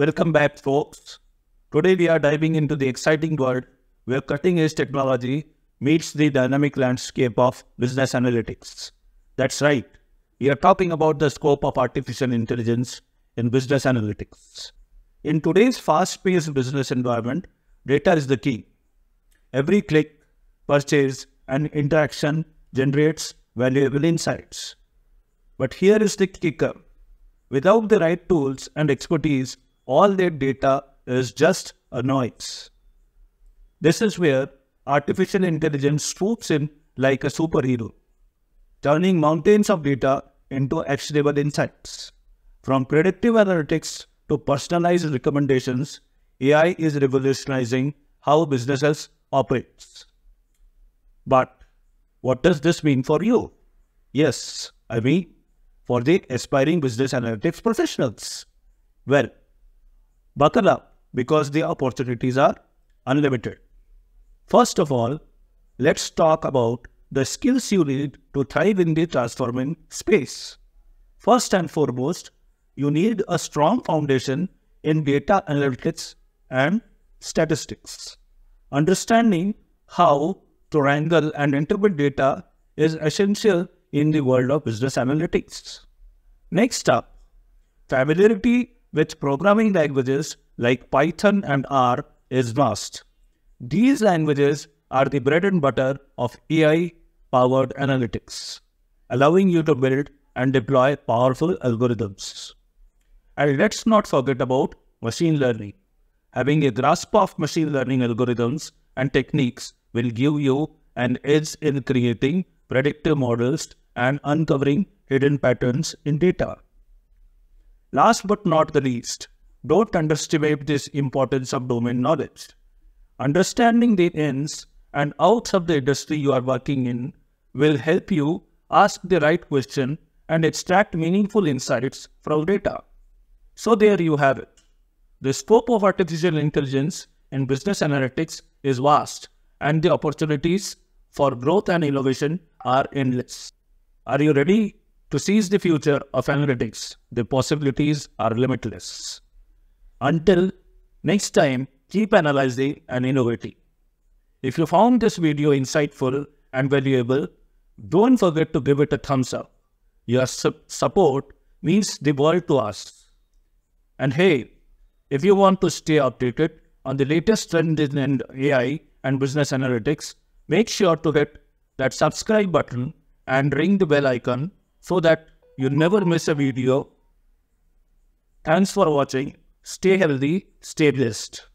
Welcome back, folks. Today we are diving into the exciting world where cutting-edge technology meets the dynamic landscape of business analytics. That's right. We are talking about the scope of artificial intelligence in business analytics. In today's fast-paced business environment, data is the key. Every click, purchase, and interaction generates valuable insights. But here is the kicker. Without the right tools and expertise, all that data is just a noise. This is where artificial intelligence swoops in like a superhero, turning mountains of data into actionable insights. From predictive analytics to personalized recommendations, AI is revolutionizing how businesses operate. But what does this mean for you? Yes, I mean, for the aspiring business analytics professionals. Well, buckle up, because the opportunities are unlimited. First of all, let's talk about the skills you need to thrive in the transforming space. First and foremost, you need a strong foundation in data analytics and statistics. Understanding how to wrangle and interpret data is essential in the world of business analytics. Next up, familiarity with programming languages like Python and R is must. These languages are the bread and butter of AI-powered analytics, allowing you to build and deploy powerful algorithms. And let's not forget about machine learning. Having a grasp of machine learning algorithms and techniques will give you an edge in creating predictive models and uncovering hidden patterns in data. Last but not the least, don't underestimate this importance of domain knowledge. Understanding the ins and outs of the industry you are working in will help you ask the right question and extract meaningful insights from data. So there you have it. The scope of artificial intelligence in business analytics is vast, and the opportunities for growth and innovation are endless. Are you ready to seize the future of analytics? The possibilities are limitless. Until next time, keep analyzing and innovating. If you found this video insightful and valuable, don't forget to give it a thumbs up. Your support means the world to us. And hey, if you want to stay updated on the latest trends in AI and business analytics, make sure to hit that subscribe button and ring the bell icon so that you never miss a video. Thanks for watching. Stay healthy, stay blessed.